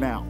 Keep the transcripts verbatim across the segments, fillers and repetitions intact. now.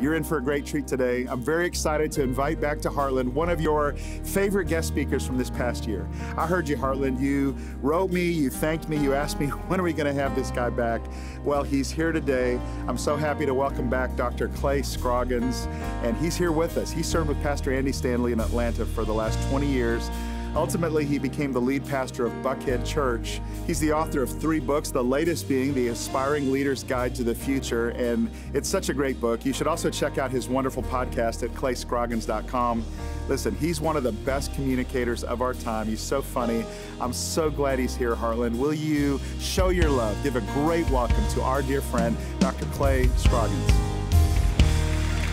You're in for a great treat today. I'm very excited to invite back to Heartland one of your favorite guest speakers from this past year. I heard you, Heartland. You wrote me, you thanked me, you asked me, when are we going to have this guy back? Well, he's here today. I'm so happy to welcome back Doctor Clay Scroggins, and he's here with us. He served with Pastor Andy Stanley in Atlanta for the last twenty years. Ultimately, he became the lead pastor of Buckhead Church. He's the author of three books, the latest being The Aspiring Leader's Guide to the Future, and it's such a great book. You should also check out his wonderful podcast at Clay Scroggins dot com. Listen, he's one of the best communicators of our time. He's so funny. I'm so glad he's here, Heartland. Will you show your love, give a great welcome to our dear friend, Doctor Clay Scroggins.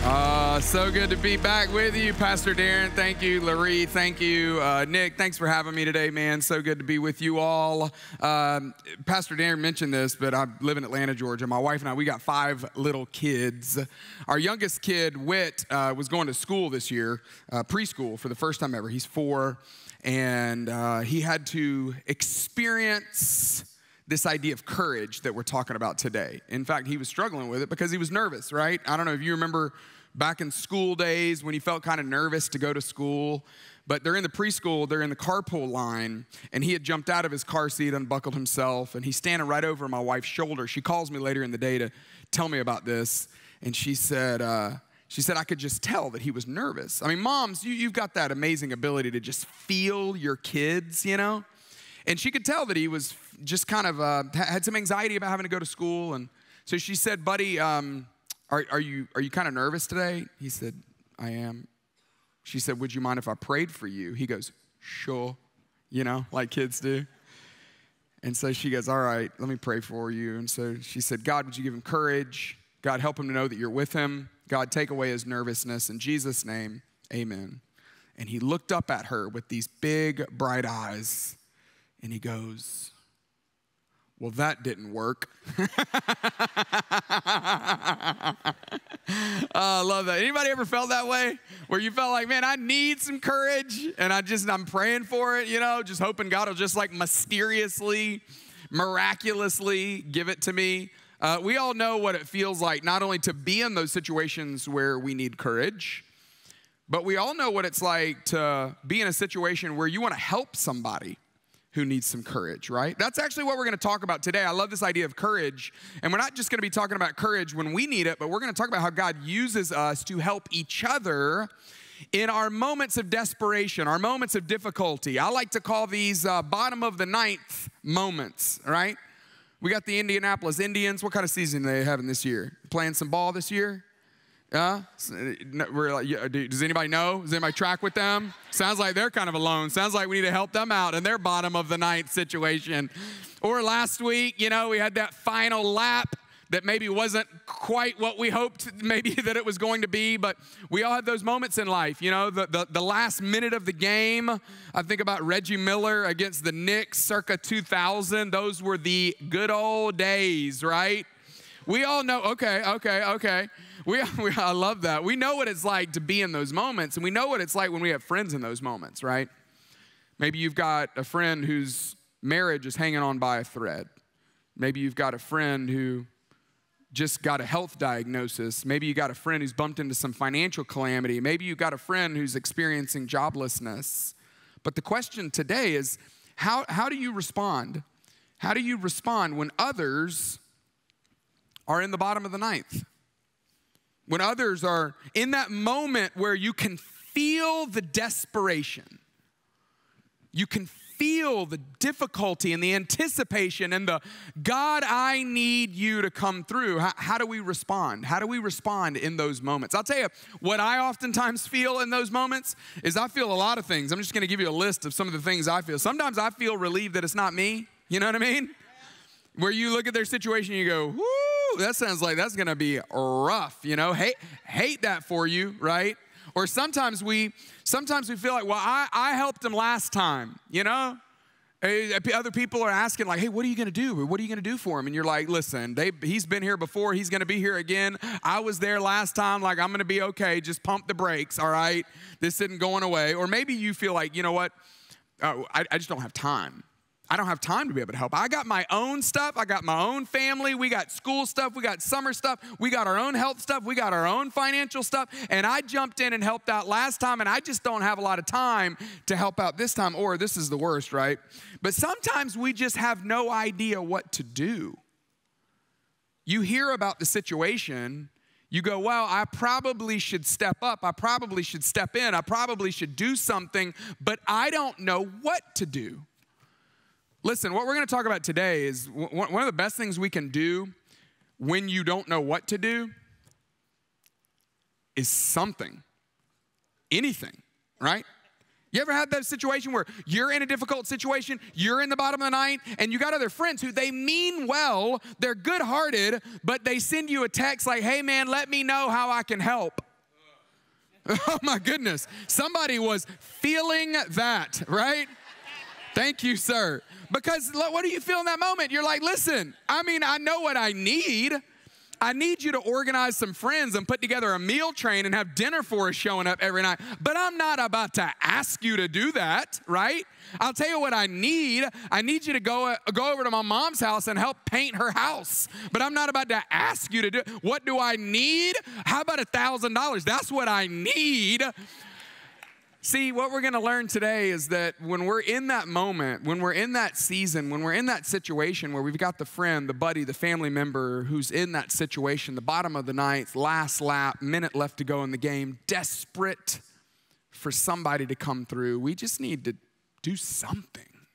Uh, so good to be back with you, Pastor Darryn. Thank you, Larry. Thank you, uh, Nick. Thanks for having me today, man. So good to be with you all. Um, Pastor Darryn mentioned this, but I live in Atlanta, Georgia. My wife and I, we got five little kids. Our youngest kid, Whit, uh, was going to school this year, uh, preschool for the first time ever. He's four, and uh, he had to experience this idea of courage that we're talking about today. In fact, he was struggling with it because he was nervous, right? I don't know if you remember back in school days when you felt kind of nervous to go to school, but they're in the preschool, they're in the carpool line, and he had jumped out of his car seat, unbuckled himself, and he's standing right over my wife's shoulder. She calls me later in the day to tell me about this, and she said, uh, She said, I could just tell that he was nervous. I mean, moms, you, you've got that amazing ability to just feel your kids, you know? And she could tell that he was just kind of, uh, had some anxiety about having to go to school. And so she said, buddy, um, are, are you, are you kind of nervous today? He said, I am. She said, would you mind if I prayed for you? He goes, sure, you know, like kids do. And so she goes, all right, let me pray for you. And so she said, God, would you give him courage? God, help him to know that you're with him. God, take away his nervousness. In Jesus' name, amen. And he looked up at her with these big, bright eyes. And he goes, well, that didn't work. I uh, love that. Anybody ever felt that way? Where you felt like, man, I need some courage, and I just, I'm praying for it, you know, just hoping God will just like mysteriously, miraculously give it to me. Uh, we all know what it feels like not only to be in those situations where we need courage, but we all know what it's like to be in a situation where you want to help somebody who needs some courage, right? That's actually what we're gonna talk about today. I love this idea of courage, and we're not just gonna be talking about courage when we need it, but we're gonna talk about how God uses us to help each other in our moments of desperation, our moments of difficulty. I like to call these uh, bottom of the ninth moments, right? We got the Indianapolis Indians. What kind of season are they having this year? Playing some ball this year? Uh, we're like, does anybody know? Does anybody track with them? Sounds like they're kind of alone. Sounds like we need to help them out in their bottom of the ninth situation. Or last week, you know, we had that final lap that maybe wasn't quite what we hoped maybe that it was going to be, but we all have those moments in life. You know, the, the, the last minute of the game, I think about Reggie Miller against the Knicks circa two thousand. Those were the good old days, right? We all know, okay, okay, okay. We, we, I love that. We know what it's like to be in those moments, and we know what it's like when we have friends in those moments, right? Maybe you've got a friend whose marriage is hanging on by a thread. Maybe you've got a friend who just got a health diagnosis. Maybe you got a friend who's bumped into some financial calamity. Maybe you've got a friend who's experiencing joblessness. But the question today is, how, how do you respond? How do you respond when others are in the bottom of the ninth? When others are in that moment where you can feel the desperation, you can feel the difficulty and the anticipation and the, God, I need you to come through. How, how do we respond? How do we respond in those moments? I'll tell you what I oftentimes feel in those moments is I feel a lot of things. I'm just going to give you a list of some of the things I feel. Sometimes I feel relieved that it's not me. You know what I mean? Where you look at their situation and you go, whoo. That sounds like that's going to be rough, you know, hate, hate that for you, right? Or sometimes we, sometimes we feel like, well, I, I helped him last time, you know? Other people are asking like, hey, what are you going to do? What are you going to do for him? And you're like, listen, they, he's been here before. He's going to be here again. I was there last time. Like, I'm going to be okay. Just pump the brakes, all right? This isn't going away. Or maybe you feel like, you know what? Uh, I, I just don't have time. I don't have time to be able to help. I got my own stuff. I got my own family. We got school stuff. We got summer stuff. We got our own health stuff. We got our own financial stuff. And I jumped in and helped out last time, and I just don't have a lot of time to help out this time, or this is the worst, right? But sometimes we just have no idea what to do. You hear about the situation. You go, well, I probably should step up. I probably should step in. I probably should do something, but I don't know what to do. Listen, what we're going to talk about today is one of the best things we can do when you don't know what to do is something, anything, right? You ever had that situation where you're in a difficult situation, you're in the bottom of the ninth, and you got other friends who they mean well, they're good-hearted, but they send you a text like, hey, man, let me know how I can help. Oh, my goodness. Somebody was feeling that, right? Thank you, sir. Because what do you feel in that moment? You're like, listen, I mean, I know what I need. I need you to organize some friends and put together a meal train and have dinner for us showing up every night. But I'm not about to ask you to do that, right? I'll tell you what I need. I need you to go, go over to my mom's house and help paint her house. But I'm not about to ask you to do it. What do I need? How about a thousand dollars? That's what I need. See, what we're going to learn today is that when we're in that moment, when we're in that season, when we're in that situation where we've got the friend, the buddy, the family member who's in that situation, the bottom of the ninth, last lap, minute left to go in the game, desperate for somebody to come through, we just need to do something,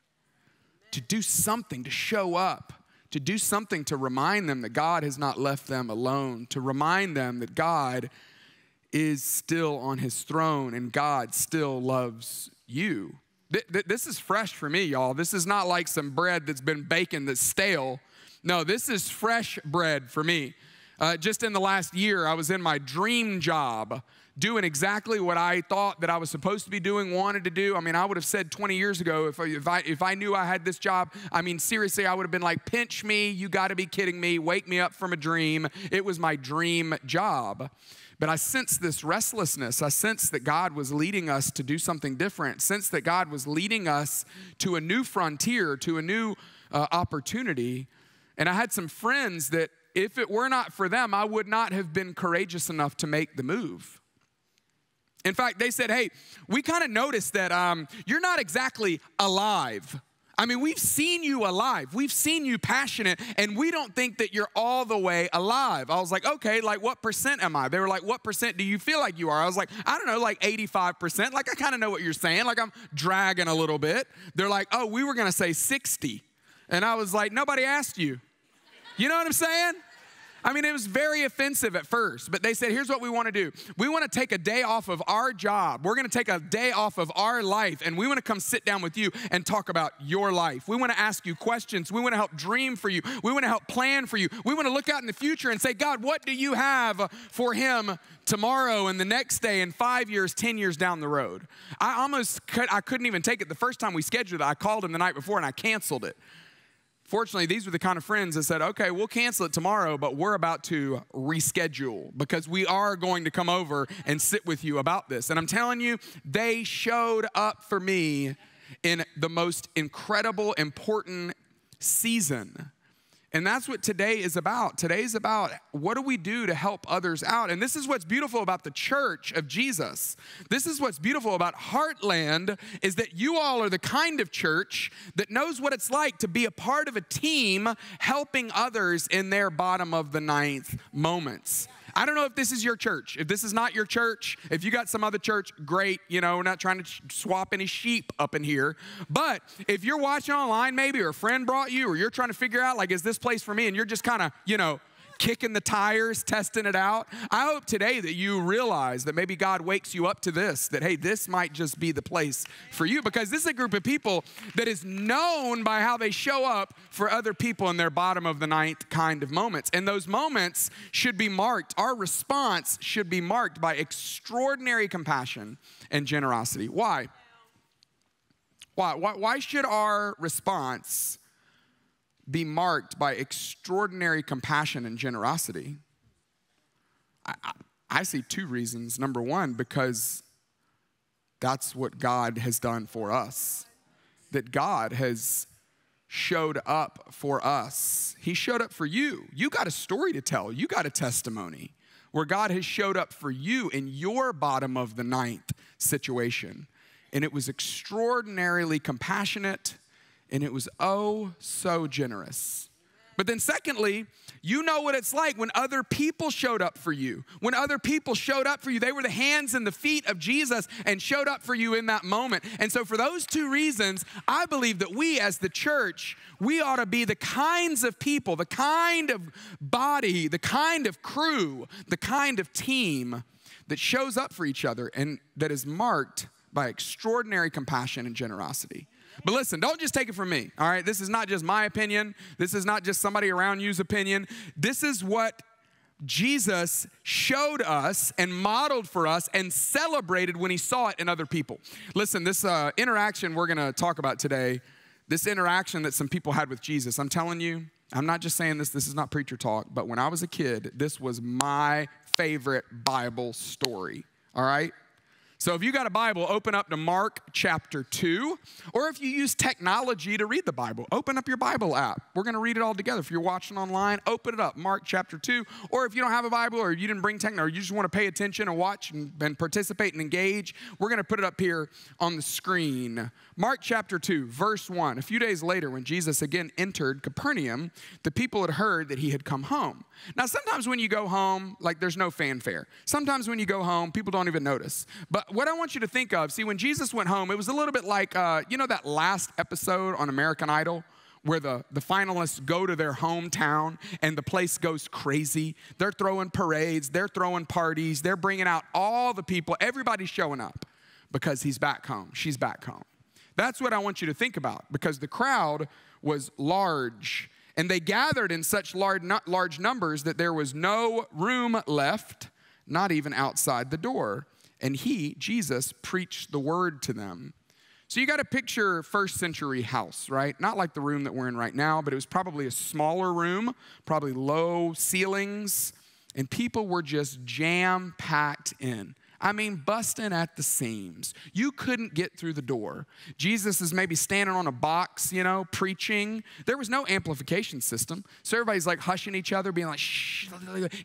to do something, to show up, to do something to remind them that God has not left them alone, to remind them that God is still on his throne and God still loves you. Th th this is fresh for me, y'all. This is not like some bread that's been baking that's stale. No, this is fresh bread for me. Uh, just in the last year, I was in my dream job doing exactly what I thought that I was supposed to be doing, wanted to do. I mean, I would have said twenty years ago, if I, if I, if I knew I had this job, I mean, seriously, I would have been like, pinch me, you gotta be kidding me, wake me up from a dream. It was my dream job. But I sensed this restlessness. I sensed that God was leading us to do something different, sensed that God was leading us to a new frontier, to a new uh, opportunity. And I had some friends that if it were not for them, I would not have been courageous enough to make the move. In fact, they said, hey, we kind of noticed that um, you're not exactly alive. I mean, we've seen you alive. We've seen you passionate, and we don't think that you're all the way alive. I was like, okay, like what percent am I? They were like, what percent do you feel like you are? I was like, I don't know, like eighty-five percent. Like, I kind of know what you're saying. Like, I'm dragging a little bit. They're like, oh, we were going to say sixty. And I was like, nobody asked you. You know what I'm saying? I mean, it was very offensive at first, but they said, here's what we want to do. We want to take a day off of our job. We're going to take a day off of our life, and we want to come sit down with you and talk about your life. We want to ask you questions. We want to help dream for you. We want to help plan for you. We want to look out in the future and say, God, what do you have for him tomorrow and the next day and five years, ten years down the road? I almost could, I couldn't even take it. The first time we scheduled it, I called him the night before, and I canceled it. Fortunately, these were the kind of friends that said, okay, we'll cancel it tomorrow, but we're about to reschedule because we are going to come over and sit with you about this. And I'm telling you, they showed up for me in the most incredible, important season. And that's what today is about. Today's about what do we do to help others out? And this is what's beautiful about the church of Jesus. This is what's beautiful about Heartland is that you all are the kind of church that knows what it's like to be a part of a team helping others in their bottom of the ninth moments. I don't know if this is your church. If this is not your church, if you got some other church, great. You know, we're not trying to swap any sheep up in here. But if you're watching online maybe, or a friend brought you, or you're trying to figure out, like, is this place for me? And you're just kind of, you know, kicking the tires, testing it out. I hope today that you realize that maybe God wakes you up to this, that, hey, this might just be the place for you. Because this is a group of people that is known by how they show up for other people in their bottom of the ninth kind of moments. And those moments should be marked, our response should be marked by extraordinary compassion and generosity. Why? Why? Why, why should our response be marked by extraordinary compassion and generosity? I, I, I see two reasons. Number one, because that's what God has done for us. That God has showed up for us. He showed up for you. You got a story to tell. You got a testimony where God has showed up for you in your bottom of the ninth situation. And it was extraordinarily compassionate, and it was oh so generous. But then secondly, you know what it's like when other people showed up for you. When other people showed up for you, they were the hands and the feet of Jesus and showed up for you in that moment. And so for those two reasons, I believe that we as the church, we ought to be the kinds of people, the kind of body, the kind of crew, the kind of team that shows up for each other and that is marked by extraordinary compassion and generosity. But listen, don't just take it from me, all right? This is not just my opinion. This is not just somebody around you's opinion. This is what Jesus showed us and modeled for us and celebrated when he saw it in other people. Listen, this uh, interaction we're going to talk about today, this interaction that some people had with Jesus, I'm telling you, I'm not just saying this, this is not preacher talk, but when I was a kid, this was my favorite Bible story, all right? So if you got a Bible, open up to Mark chapter two, or if you use technology to read the Bible, open up your Bible app. We're going to read it all together. If you're watching online, open it up, Mark chapter two, or if you don't have a Bible or you didn't bring technology, or you just want to pay attention and watch and, and participate and engage, we're going to put it up here on the screen. Mark chapter two, verse one. A few days later, when Jesus again entered Capernaum, the people had heard that he had come home. Now, sometimes when you go home, like there's no fanfare. Sometimes when you go home, people don't even notice. But what I want you to think of, see, when Jesus went home, it was a little bit like, uh, you know, that last episode on American Idol where the, the finalists go to their hometown and the place goes crazy. They're throwing parades. They're throwing parties. They're bringing out all the people. Everybody's showing up because he's back home. She's back home. That's what I want you to think about, because the crowd was large and they gathered in such large, large numbers that there was no room left, not even outside the door. And he, Jesus, preached the word to them. So you got to picture first century house, right? Not like the room that we're in right now, but it was probably a smaller room, probably low ceilings, and people were just jam-packed in. I mean, busting at the seams. You couldn't get through the door. Jesus is maybe standing on a box, you know, preaching. There was no amplification system. So everybody's like hushing each other, being like, shh,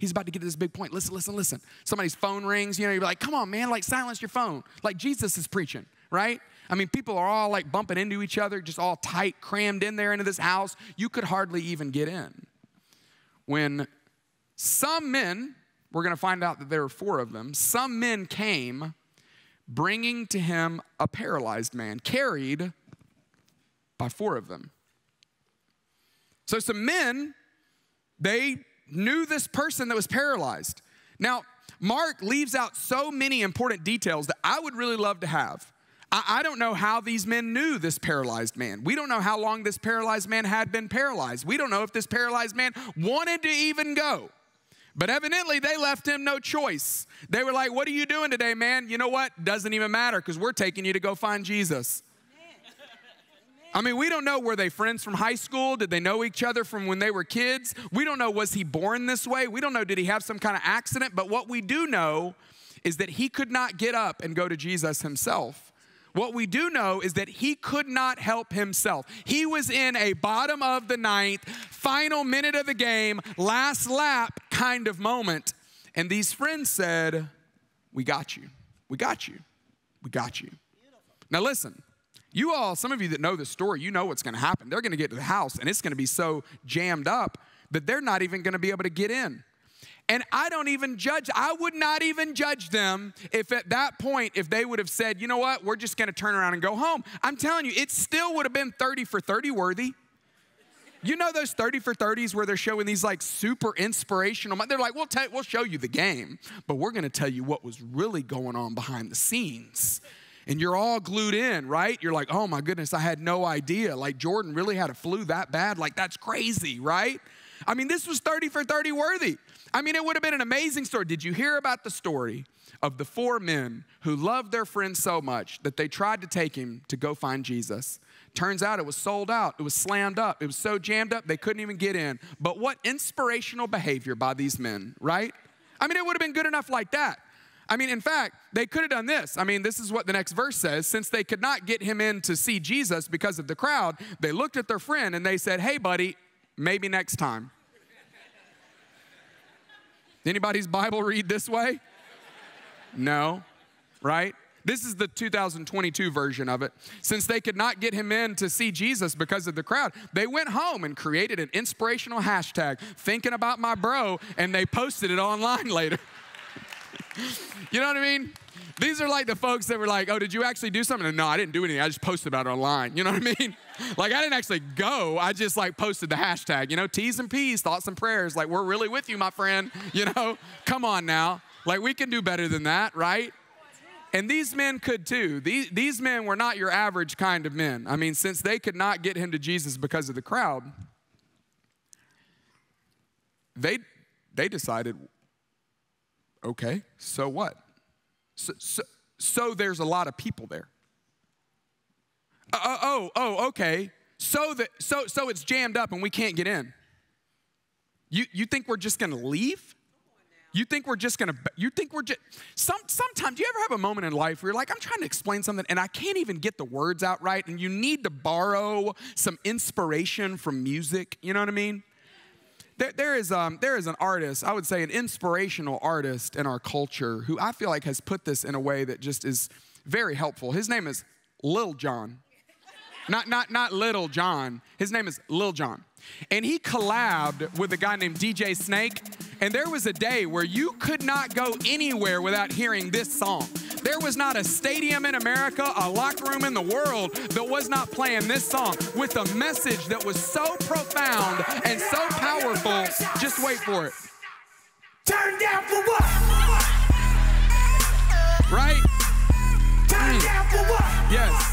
he's about to get to this big point. Listen, listen, listen. Somebody's phone rings, you know, you're like, come on, man, like silence your phone. Like Jesus is preaching, right? I mean, people are all like bumping into each other, just all tight, crammed in there into this house. You could hardly even get in. When some men, we're going to find out that there were four of them. Some men came bringing to him a paralyzed man, carried by four of them. So some men, they knew this person that was paralyzed. Now, Mark leaves out so many important details that I would really love to have. I don't know how these men knew this paralyzed man. We don't know how long this paralyzed man had been paralyzed. We don't know if this paralyzed man wanted to even go. But evidently, they left him no choice. They were like, what are you doing today, man? You know what? Doesn't even matter, because we're taking you to go find Jesus. Amen. I mean, we don't know. Were they friends from high school? Did they know each other from when they were kids? We don't know. Was he born this way? We don't know. Did he have some kind of accident? But what we do know is that he could not get up and go to Jesus himself. What we do know is that he could not help himself. He was in a bottom of the ninth, final minute of the game, last lap kind of moment. And these friends said, we got you. We got you. We got you. Beautiful. Now listen, you all, some of you that know the story, you know what's going to happen. They're going to get to the house, and it's going to be so jammed up that they're not even going to be able to get in. And I don't even judge, I would not even judge them if at that point, if they would have said, you know what, we're just going to turn around and go home. I'm telling you, it still would have been thirty for thirty worthy. You know those thirty for thirties where they're showing these like super inspirational, they're like, we'll, tell, we'll show you the game, but we're going to tell you what was really going on behind the scenes. And you're all glued in, right? You're like, oh my goodness, I had no idea. Like Jordan really had a flu that bad. Like that's crazy, right? I mean, this was thirty for thirty worthy. I mean, it would have been an amazing story. Did you hear about the story of the four men who loved their friend so much that they tried to take him to go find Jesus? Turns out it was sold out. It was slammed up. It was so jammed up they couldn't even get in. But what inspirational behavior by these men, right? I mean, it would have been good enough like that. I mean, in fact, they could have done this. I mean, this is what the next verse says. Since they could not get him in to see Jesus because of the crowd, they looked at their friend and they said, hey, buddy, maybe next time. Anybody's Bible read this way? No, right? This is the two thousand twenty-two version of it. Since they could not get him in to see Jesus because of the crowd, they went home and created an inspirational hashtag, thinking about my bro, and they posted it online later. You know what I mean? These are like the folks that were like, oh, did you actually do something? And, no, I didn't do anything. I just posted about it online. You know what I mean? Like, I didn't actually go. I just, like, posted the hashtag, you know, T's and P's, thoughts and prayers. Like, we're really with you, my friend. You know, come on now. Like, we can do better than that, right? And these men could too. These, these men were not your average kind of men. I mean, since they could not get him to Jesus because of the crowd, they, they decided, okay, so what? So, so, so there's a lot of people there. Oh, oh, oh okay. So, the, so, so it's jammed up and we can't get in. You, you think we're just gonna leave? You think we're just gonna, you think we're just, some, sometimes, do you ever have a moment in life where you're like, I'm trying to explain something and I can't even get the words out right and you need to borrow some inspiration from music, you know what I mean? There, there, is, um, there is an artist, I would say an inspirational artist in our culture who I feel like has put this in a way that just is very helpful. His name is Lil Jon. Not, not, not Little John. His name is Lil Jon. And he collabed with a guy named D J Snake. And there was a day where you could not go anywhere without hearing this song. There was not a stadium in America, a locker room in the world that was not playing this song with a message that was so profound and so powerful. Just wait for it. Turn down for what? Right? Turn down for what? Yes.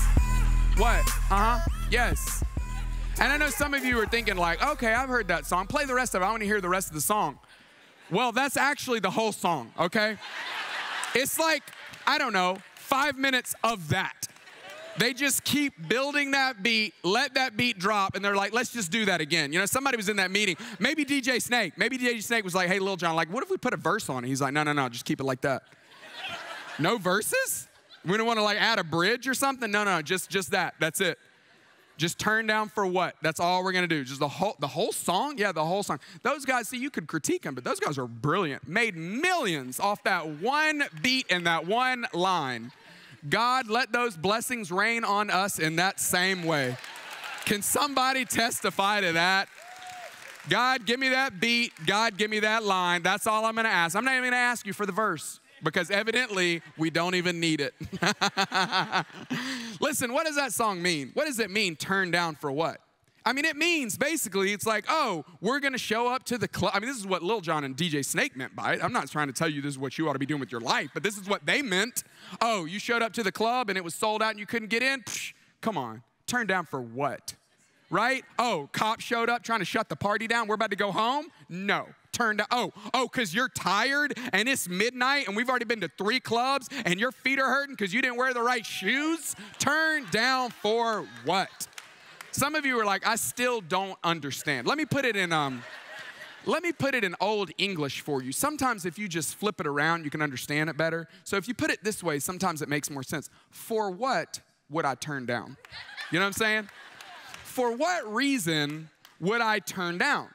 What? Uh-huh. Yes. And I know some of you are thinking like, okay, I've heard that song. Play the rest of it. I want to hear the rest of the song. Well, that's actually the whole song, okay? It's like, I don't know, five minutes of that. They just keep building that beat, let that beat drop, and they're like, let's just do that again. You know, somebody was in that meeting. Maybe D J Snake. Maybe D J Snake was like, hey, Lil Jon, like, what if we put a verse on it? He's like, no, no, no, just keep it like that. No verses? We don't want to, like, add a bridge or something? No, no, just, just that. That's it. Just turn down for what? That's all we're going to do. Just the whole, the whole song? Yeah, the whole song. Those guys, see, you could critique them, but those guys are brilliant. Made millions off that one beat and that one line. God, let those blessings rain on us in that same way. Can somebody testify to that? God, give me that beat. God, give me that line. That's all I'm going to ask. I'm not even going to ask you for the verse, because evidently we don't even need it. Listen, what does that song mean? What does it mean, turn down for what? I mean, it means basically it's like, oh, we're going to show up to the club. I mean, this is what Lil Jon and D J Snake meant by it. I'm not trying to tell you this is what you ought to be doing with your life, but this is what they meant. Oh, you showed up to the club and it was sold out and you couldn't get in? Psh, come on, turn down for what? Right? Oh, cops showed up trying to shut the party down. We're about to go home? No. Turned out, oh, oh, because you're tired and it's midnight and we've already been to three clubs and your feet are hurting because you didn't wear the right shoes? Turn down for what? Some of you are like, I still don't understand. Let me put it in, um, let me put it in old English for you. Sometimes if you just flip it around, you can understand it better. So if you put it this way, sometimes it makes more sense. For what would I turn down? You know what I'm saying? For what reason would I turn down?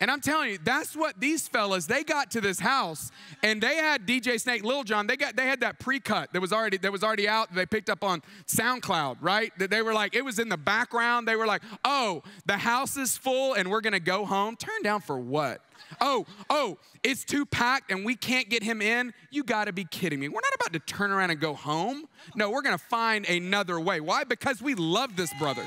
And I'm telling you, that's what these fellas, they got to this house and they had D J Snake, Lil Jon, they got they had that pre-cut that was already that was already out that they picked up on SoundCloud, right? That they were like, it was in the background. They were like, oh, the house is full and we're gonna go home. Turn down for what? Oh, oh, it's too packed and we can't get him in. You gotta be kidding me. We're not about to turn around and go home. No, we're gonna find another way. Why? Because we love this brother.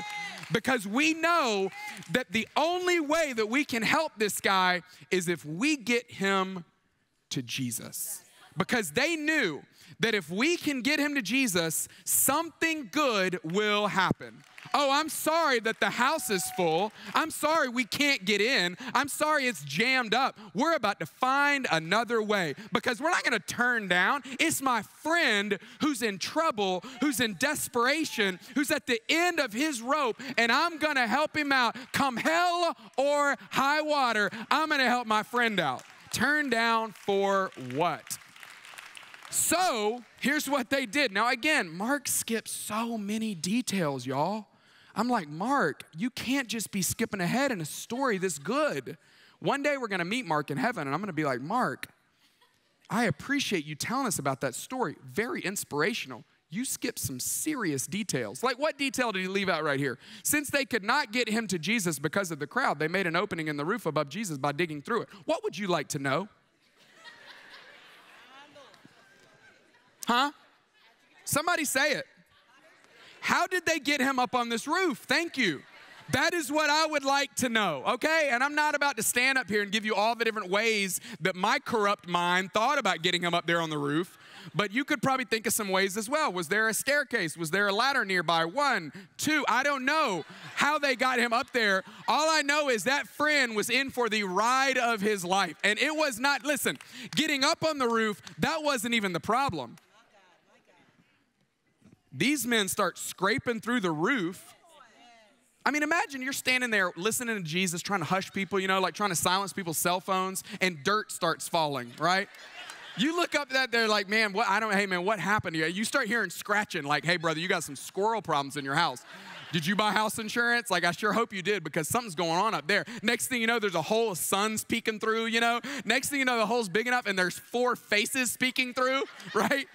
Because we know that the only way that we can help this guy is if we get him to Jesus. Because they knew that if we can get him to Jesus, something good will happen. Oh, I'm sorry that the house is full. I'm sorry we can't get in. I'm sorry it's jammed up. We're about to find another way because we're not going to turn down. It's my friend who's in trouble, who's in desperation, who's at the end of his rope, and I'm going to help him out. Come hell or high water, I'm going to help my friend out. Turn down for what? So here's what they did. Now again, Mark skips so many details, y'all. I'm like, Mark, you can't just be skipping ahead in a story this good. One day we're going to meet Mark in heaven, and I'm going to be like, Mark, I appreciate you telling us about that story. Very inspirational. You skipped some serious details. Like, what detail did he leave out right here? Since they could not get him to Jesus because of the crowd, they made an opening in the roof above Jesus by digging through it. What would you like to know? Huh? Somebody say it. How did they get him up on this roof? Thank you. That is what I would like to know, okay? And I'm not about to stand up here and give you all the different ways that my corrupt mind thought about getting him up there on the roof, but you could probably think of some ways as well. Was there a staircase? Was there a ladder nearby? One, two, I don't know how they got him up there. All I know is that friend was in for the ride of his life. And it was not, listen, getting up on the roof, that wasn't even the problem. These men start scraping through the roof. I mean, imagine you're standing there listening to Jesus, trying to hush people, you know, like trying to silence people's cell phones, and dirt starts falling, right? You look up that they're like, man, what, I don't, hey man, what happened to you? You start hearing scratching like, hey brother, you got some squirrel problems in your house. Did you buy house insurance? Like, I sure hope you did, because something's going on up there. Next thing you know, there's a hole of sun's peeking through, you know? Next thing you know, the hole's big enough and there's four faces peeking through, right?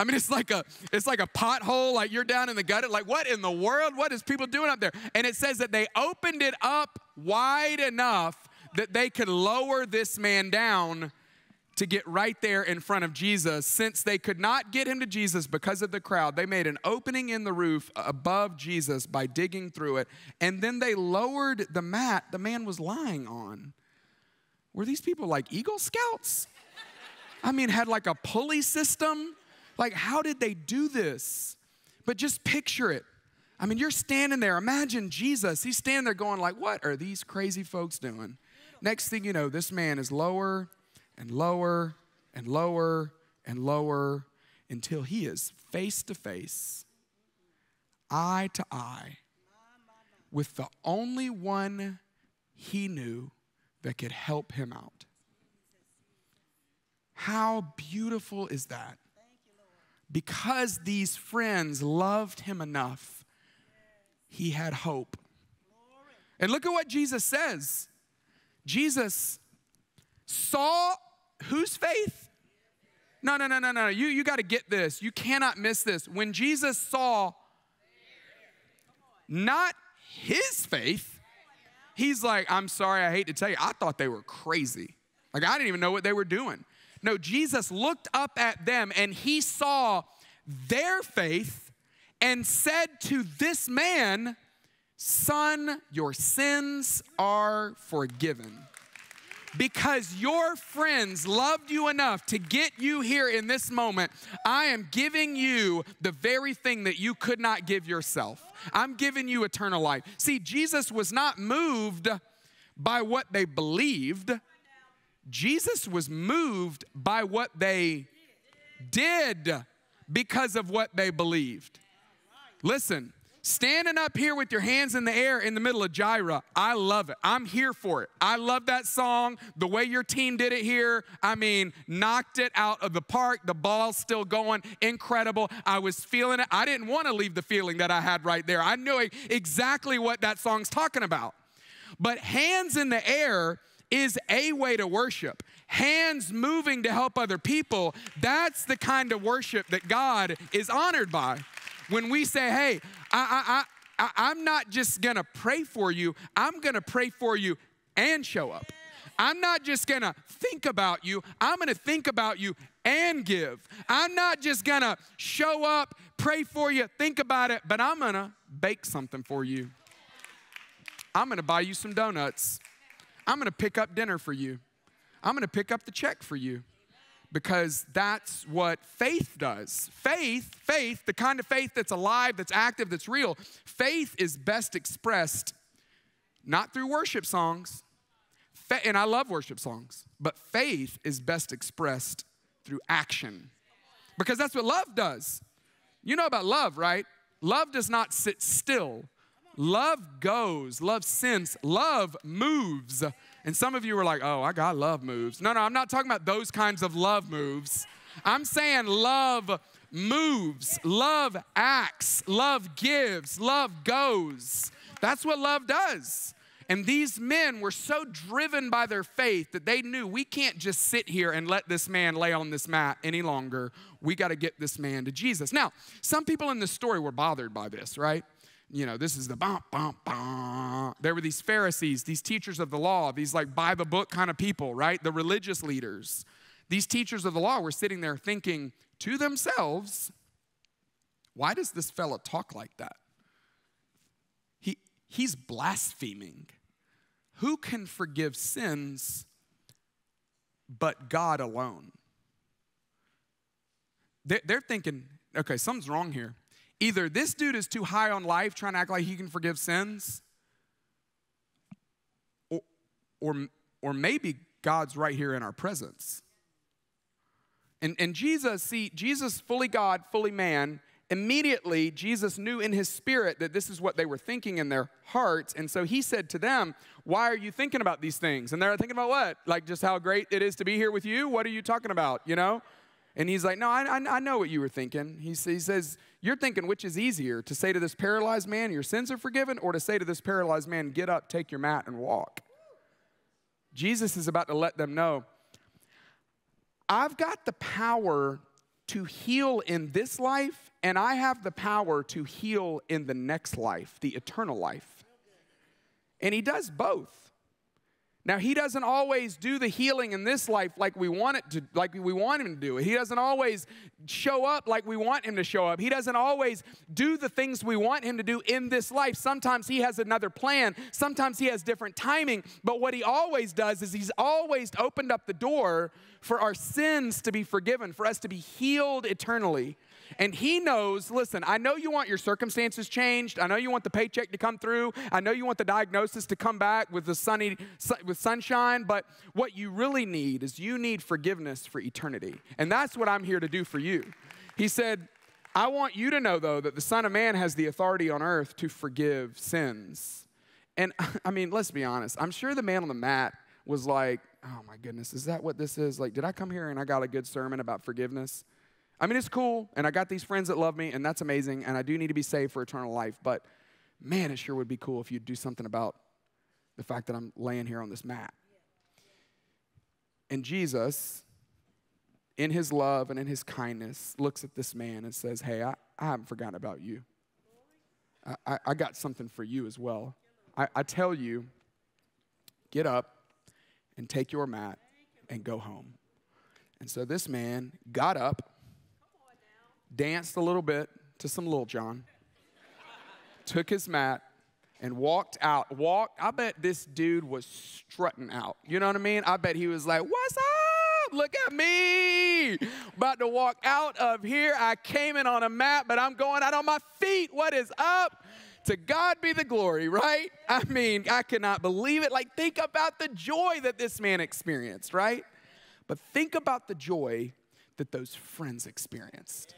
I mean, it's like a it's like a pothole, like you're down in the gutter. Like, what in the world? What is people doing up there? And it says that they opened it up wide enough that they could lower this man down to get right there in front of Jesus. Since they could not get him to Jesus because of the crowd, they made an opening in the roof above Jesus by digging through it. And then they lowered the mat the man was lying on. Were these people like Eagle Scouts? I mean, had like a pulley system? Like, how did they do this? But just picture it. I mean, you're standing there. Imagine Jesus. He's standing there going like, what are these crazy folks doing? Next thing you know, this man is lower and lower and lower and lower until he is face to face, eye to eye, with the only one he knew that could help him out. How beautiful is that? Because these friends loved him enough, he had hope. And look at what Jesus says. Jesus saw whose faith? No, no, no, no, no. You, you got to get this. You cannot miss this. When Jesus saw not his faith, he's like, I'm sorry, I hate to tell you, I thought they were crazy. Like, I didn't even know what they were doing. No, Jesus looked up at them and he saw their faith and said to this man, son, your sins are forgiven. Because your friends loved you enough to get you here in this moment, I am giving you the very thing that you could not give yourself. I'm giving you eternal life. See, Jesus was not moved by what they believed. Jesus was moved by what they did because of what they believed. Listen, standing up here with your hands in the air in the middle of Jaira, I love it. I'm here for it. I love that song. The way your team did it here, I mean, knocked it out of the park. The ball's still going. Incredible. I was feeling it. I didn't want to leave the feeling that I had right there. I knew exactly what that song's talking about. But hands in the air is a way to worship. Hands moving to help other people, that's the kind of worship that God is honored by. When we say, hey, I, I, I, I'm not just gonna pray for you, I'm gonna pray for you and show up. I'm not just gonna think about you, I'm gonna think about you and give. I'm not just gonna show up, pray for you, think about it, but I'm gonna bake something for you. I'm gonna buy you some donuts. I'm gonna pick up dinner for you. I'm gonna pick up the check for you. Because that's what faith does. Faith, faith, the kind of faith that's alive, that's active, that's real. Faith is best expressed not through worship songs. And I love worship songs. But faith is best expressed through action. Because that's what love does. You know about love, right? Love does not sit still. Love goes, love sends, love moves. And some of you were like, oh, I got love moves. No, no, I'm not talking about those kinds of love moves. I'm saying love moves, love acts, love gives, love goes. That's what love does. And these men were so driven by their faith that they knew we can't just sit here and let this man lay on this mat any longer. We got to get this man to Jesus. Now, some people in this story were bothered by this, right? You know, this is the bump, bump, bump. There were these Pharisees, these teachers of the law, these like by the book kind of people, right? The religious leaders. These teachers of the law were sitting there thinking to themselves, why does this fella talk like that? He, he's blaspheming. Who can forgive sins but God alone? They're thinking, okay, something's wrong here. Either this dude is too high on life trying to act like he can forgive sins, or, or, or maybe God's right here in our presence. And, and Jesus, see, Jesus, fully God, fully man, immediately Jesus knew in his spirit that this is what they were thinking in their hearts. And so he said to them, why are you thinking about these things? And they're thinking about what? Like just how great it is to be here with you? What are you talking about, you know? And he's like, no, I, I, I know what you were thinking. He, he says, you're thinking which is easier, to say to this paralyzed man, your sins are forgiven, or to say to this paralyzed man, get up, take your mat, and walk. Jesus is about to let them know, I've got the power to heal in this life, and I have the power to heal in the next life, the eternal life. And he does both. Now, he doesn't always do the healing in this life like we want it to, like we want him to do it. He doesn't always show up like we want him to show up. He doesn't always do the things we want him to do in this life. Sometimes he has another plan. Sometimes he has different timing. But what he always does is he's always opened up the door for our sins to be forgiven, for us to be healed eternally. And he knows, listen, I know you want your circumstances changed. I know you want the paycheck to come through. I know you want the diagnosis to come back with the sunny, with sunshine. But what you really need is you need forgiveness for eternity. And that's what I'm here to do for you. He said, I want you to know, though, that the Son of Man has the authority on earth to forgive sins. And, I mean, let's be honest. I'm sure the man on the mat was like, oh, my goodness, is that what this is? Like, did I come here and I got a good sermon about forgiveness? I mean, it's cool, and I got these friends that love me, and that's amazing, and I do need to be saved for eternal life, but man, it sure would be cool if you'd do something about the fact that I'm laying here on this mat. And Jesus, in his love and in his kindness, looks at this man and says, hey, I, I haven't forgotten about you. I, I, I got something for you as well. I, I tell you, get up and take your mat and go home. And so this man got up, danced a little bit to some Lil Jon, took his mat, and walked out. Walked. I bet this dude was strutting out. You know what I mean? I bet he was like, what's up? Look at me. About to walk out of here. I came in on a mat, but I'm going out on my feet. What is up? To God be the glory, right? I mean, I cannot believe it. Like, think about the joy that this man experienced, right? But think about the joy that those friends experienced.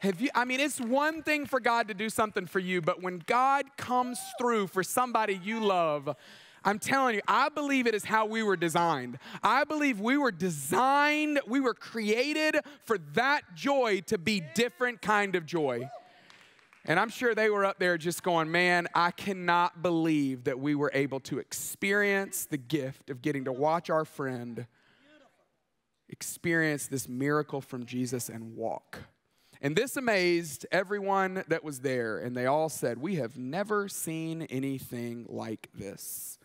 Have you, I mean, it's one thing for God to do something for you, but when God comes through for somebody you love, I'm telling you, I believe it is how we were designed. I believe we were designed, we were created for that joy to be different kind of joy. And I'm sure they were up there just going, man, I cannot believe that we were able to experience the gift of getting to watch our friend experience this miracle from Jesus and walk. And this amazed everyone that was there, and they all said, we have never seen anything like this.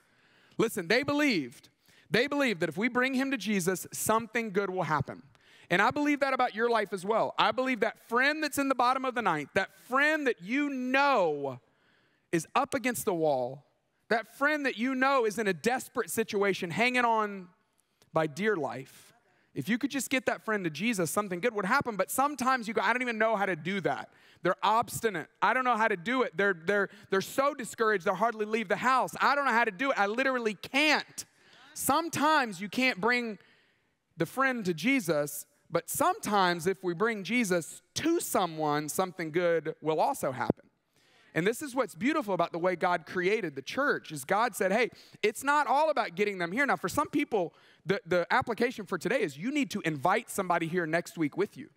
Listen, they believed. They believed that if we bring him to Jesus, something good will happen. And I believe that about your life as well. I believe that friend that's in the bottom of the ninth, that friend that you know is up against the wall, that friend that you know is in a desperate situation, hanging on by dear life. If you could just get that friend to Jesus, something good would happen. But sometimes you go, I don't even know how to do that. They're obstinate. I don't know how to do it. They're, they're, they're so discouraged they'll hardly leave the house. I don't know how to do it. I literally can't. Sometimes you can't bring the friend to Jesus, but sometimes if we bring Jesus to someone, something good will also happen. And this is what's beautiful about the way God created the church is God said, hey, it's not all about getting them here. Now, for some people, the, the application for today is you need to invite somebody here next week with you.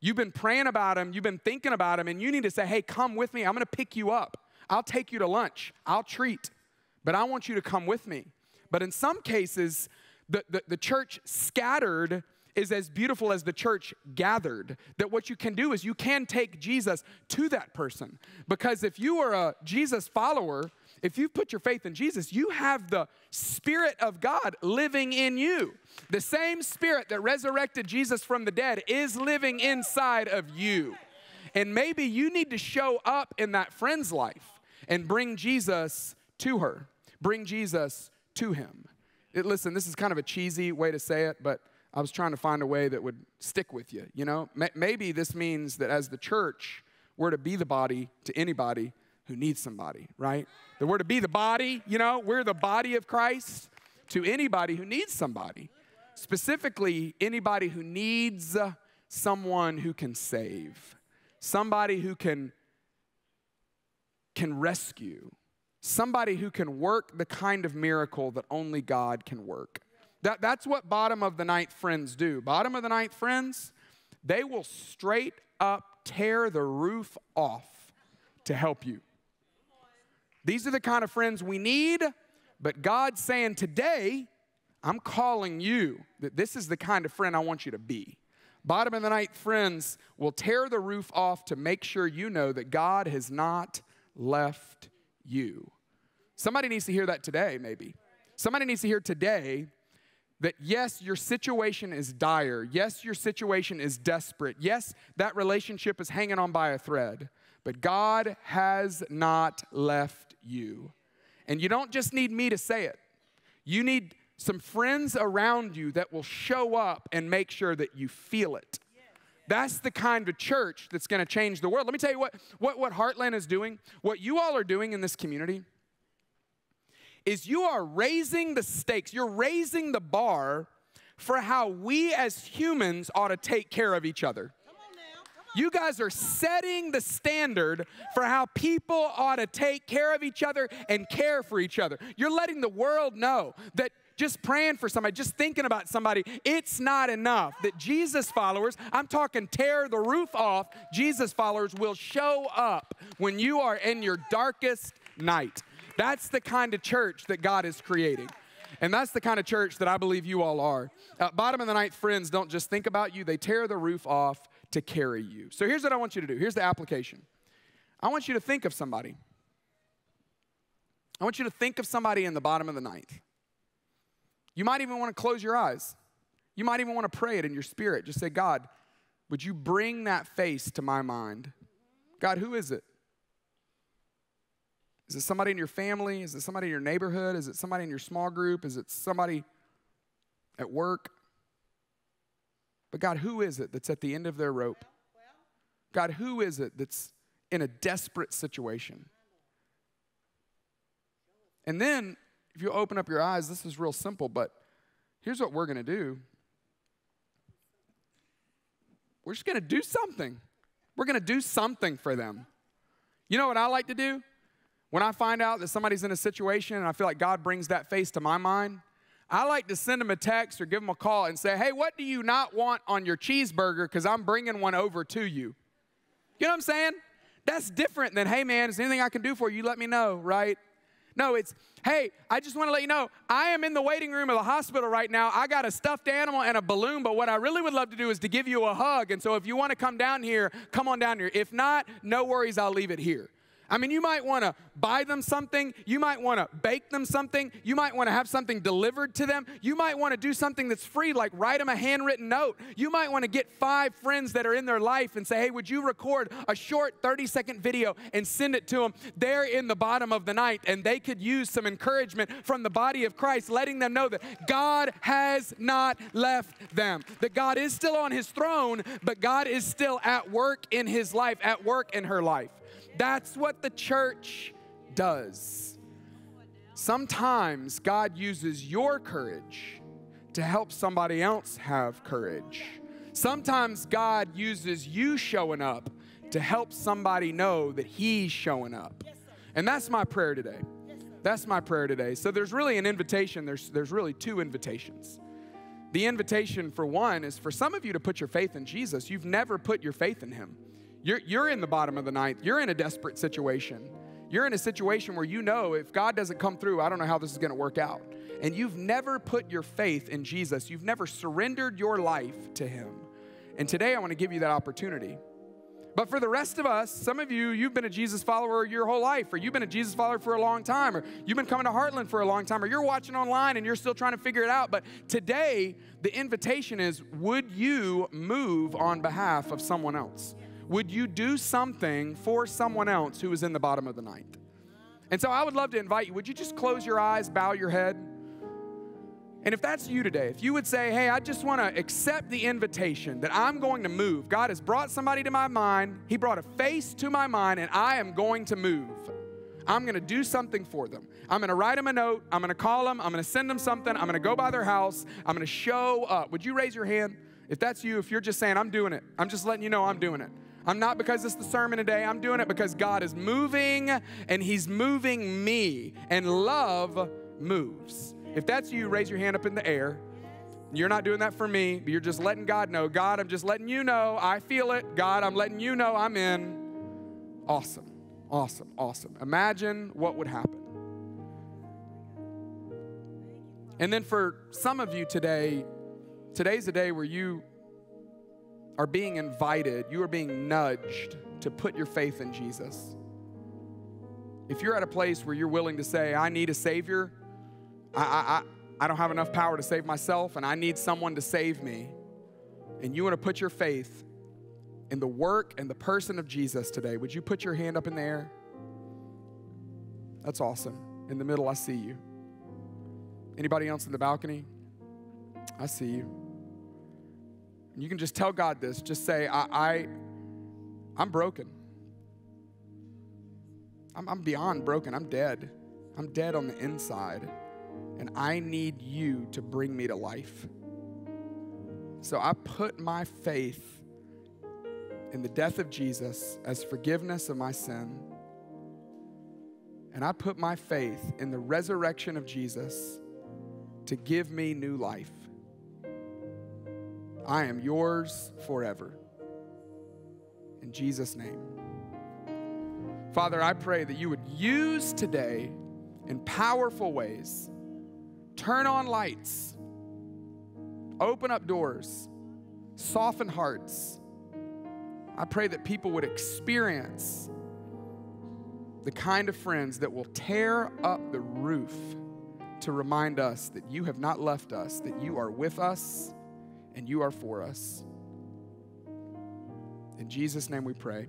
You've been praying about them. You've been thinking about them. And you need to say, hey, come with me. I'm going to pick you up. I'll take you to lunch. I'll treat. But I want you to come with me. But in some cases, the, the, the church scattered is as beautiful as the church gathered. That what you can do is you can take Jesus to that person. Because if you are a Jesus follower, if you put your faith in Jesus, you have the Spirit of God living in you. The same Spirit that resurrected Jesus from the dead is living inside of you. And maybe you need to show up in that friend's life and bring Jesus to her. Bring Jesus to him. It, listen, this is kind of a cheesy way to say it, but I was trying to find a way that would stick with you, you know? Maybe this means that as the church, we're to be the body to anybody who needs somebody, right? That we're to be the body, you know? We're the body of Christ to anybody who needs somebody. Specifically, anybody who needs someone who can save. Somebody who can, can rescue. Somebody who can work the kind of miracle that only God can work. That, that's what bottom of the ninth friends do. Bottom of the ninth friends, they will straight up tear the roof off to help you. These are the kind of friends we need, but God's saying today, I'm calling you that this is the kind of friend I want you to be. Bottom of the ninth friends will tear the roof off to make sure you know that God has not left you. Somebody needs to hear that today, maybe. Somebody needs to hear today that yes, your situation is dire. Yes, your situation is desperate. Yes, that relationship is hanging on by a thread. But God has not left you. And you don't just need me to say it. You need some friends around you that will show up and make sure that you feel it. That's the kind of church that's going to change the world. Let me tell you what, what, what Heartland is doing, what you all are doing in this community, is you are raising the stakes. You're raising the bar for how we as humans ought to take care of each other. Come on now. Come on. You guys are setting the standard for how people ought to take care of each other and care for each other. You're letting the world know that just praying for somebody, just thinking about somebody, it's not enough. That Jesus followers, I'm talking tear the roof off, Jesus followers will show up when you are in your darkest night. That's the kind of church that God is creating. And that's the kind of church that I believe you all are. Uh, bottom of the ninth friends don't just think about you. They tear the roof off to carry you. So here's what I want you to do. Here's the application. I want you to think of somebody. I want you to think of somebody in the bottom of the ninth. You might even want to close your eyes. You might even want to pray it in your spirit. Just say, God, would you bring that face to my mind? God, who is it? Is it somebody in your family? Is it somebody in your neighborhood? Is it somebody in your small group? Is it somebody at work? But God, who is it that's at the end of their rope? God, who is it that's in a desperate situation? And then, if you open up your eyes, this is real simple, but here's what we're going to do. We're just going to do something. We're going to do something for them. You know what I like to do? When I find out that somebody's in a situation and I feel like God brings that face to my mind, I like to send them a text or give them a call and say, hey, what do you not want on your cheeseburger? Because I'm bringing one over to you. You know what I'm saying? That's different than, hey, man, is there anything I can do for you? You let me know, right? No, it's, hey, I just want to let you know, I am in the waiting room of the hospital right now. I got a stuffed animal and a balloon, but what I really would love to do is to give you a hug. And so if you want to come down here, come on down here. If not, no worries, I'll leave it here. I mean, you might want to buy them something. You might want to bake them something. You might want to have something delivered to them. You might want to do something that's free, like write them a handwritten note. You might want to get five friends that are in their life and say, hey, would you record a short thirty-second video and send it to them? They're in the bottom of the ninth, and they could use some encouragement from the body of Christ, letting them know that God has not left them, that God is still on his throne, but God is still at work in his life, at work in her life. That's what the church does. Sometimes God uses your courage to help somebody else have courage. Sometimes God uses you showing up to help somebody know that he's showing up. Yes, sir. And that's my prayer today. Yes, sir. That's my prayer today. So there's really an invitation. There's, there's really two invitations. The invitation for one is for some of you to put your faith in Jesus. You've never put your faith in him. You're, you're in the bottom of the ninth. You're in a desperate situation. You're in a situation where you know if God doesn't come through, I don't know how this is going to work out. And you've never put your faith in Jesus. You've never surrendered your life to him. And today I want to give you that opportunity. But for the rest of us, some of you, you've been a Jesus follower your whole life, or you've been a Jesus follower for a long time, or you've been coming to Heartland for a long time, or you're watching online and you're still trying to figure it out. But today, the invitation is, would you move on behalf of someone else? Would you do something for someone else who is in the bottom of the ninth? And so I would love to invite you. Would you just close your eyes, bow your head? And if that's you today, if you would say, hey, I just want to accept the invitation that I'm going to move. God has brought somebody to my mind. He brought a face to my mind, and I am going to move. I'm going to do something for them. I'm going to write them a note. I'm going to call them. I'm going to send them something. I'm going to go by their house. I'm going to show up. Would you raise your hand? If that's you, if you're just saying, I'm doing it. I'm just letting you know I'm doing it. I'm not because it's the sermon today. I'm doing it because God is moving, and he's moving me, and love moves. If that's you, raise your hand up in the air. You're not doing that for me, but you're just letting God know. God, I'm just letting you know. I feel it. God, I'm letting you know I'm in. Awesome, awesome, awesome. Imagine what would happen. And then for some of you today, today's a day where you are being invited. You are being nudged to put your faith in Jesus. If you're at a place where you're willing to say, I need a Savior, I, I, I don't have enough power to save myself, and I need someone to save me. And you want to put your faith in the work and the person of Jesus today. Would you put your hand up in the air? That's awesome. In the middle, I see you. Anybody else in the balcony? I see you. And you can just tell God this. Just say, I, I, I'm broken. I'm, I'm beyond broken. I'm dead. I'm dead on the inside. And I need you to bring me to life. So I put my faith in the death of Jesus as forgiveness of my sin. And I put my faith in the resurrection of Jesus to give me new life. I am yours forever. In Jesus' name. Father, I pray that you would use today in powerful ways. Turn on lights, open up doors, soften hearts. I pray that people would experience the kind of friends that will tear up the roof to remind us that you have not left us, that you are with us and you are for us. In Jesus' name we pray.